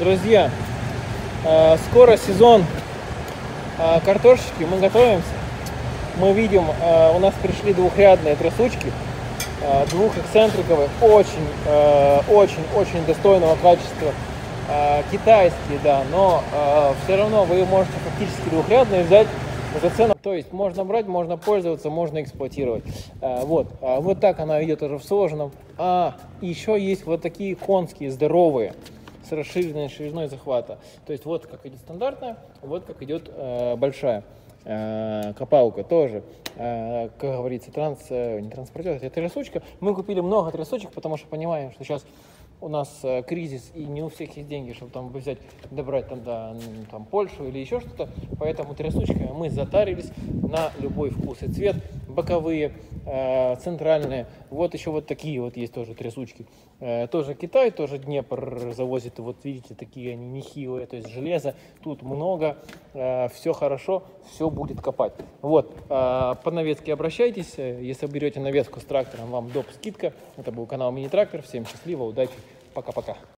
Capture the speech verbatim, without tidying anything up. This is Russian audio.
Друзья, скоро сезон картошечки, мы готовимся. Мы видим, у нас пришли двухрядные трясучки, двухэксцентриковые, очень-очень-очень достойного качества, китайские, да, но все равно вы можете фактически двухрядные взять за цену. То есть можно брать, можно пользоваться, можно эксплуатировать. Вот, вот так она идет уже в сложенном. А еще есть вот такие конские, здоровые, с расширенной шириной захвата. То есть вот как идет стандартная, вот как идет э, большая э, копалка тоже. Э, как говорится, транс, э, не транспортер, это трясучка. Мы купили много трясучек, потому что понимаем, что сейчас у нас э, кризис, и не у всех есть деньги, чтобы там взять, добрать там, да, там Польшу или еще что-то. Поэтому трясучками мы затарились на любой вкус и цвет. Боковые, э, центральные. Вот еще вот такие вот есть тоже трясучки. Э, тоже Китай, тоже Днепр завозит. Вот видите, такие они нехилые. То есть железа тут много. Э, все хорошо, все будет копать. Вот, э, по навеске обращайтесь. Если берете навеску с трактором, вам доп. Скидка. Это был канал Мини-Трактор. Всем счастливо, удачи. Пока-пока.